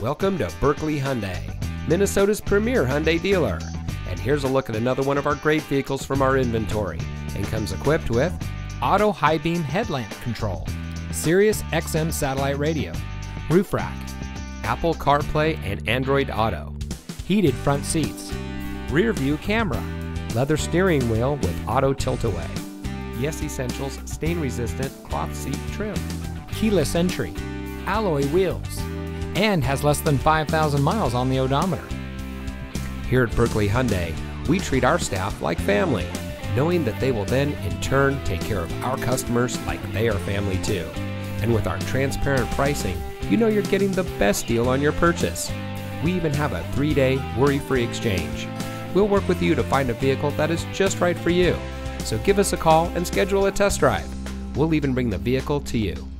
Welcome to Buerkle Hyundai, Minnesota's premier Hyundai dealer. And here's a look at another one of our great vehicles from our inventory, and comes equipped with auto high beam headlamp control, Sirius XM satellite radio, roof rack, Apple CarPlay and Android Auto, heated front seats, rear view camera, leather steering wheel with auto tilt-away, Yes Essentials stain-resistant cloth seat trim, keyless entry, alloy wheels, and has less than 5,000 miles on the odometer. Here at Buerkle Hyundai, we treat our staff like family, knowing that they will then, in turn, take care of our customers like they are family too. And with our transparent pricing, you know you're getting the best deal on your purchase. We even have a 3-day worry-free exchange. We'll work with you to find a vehicle that is just right for you. So give us a call and schedule a test drive. We'll even bring the vehicle to you.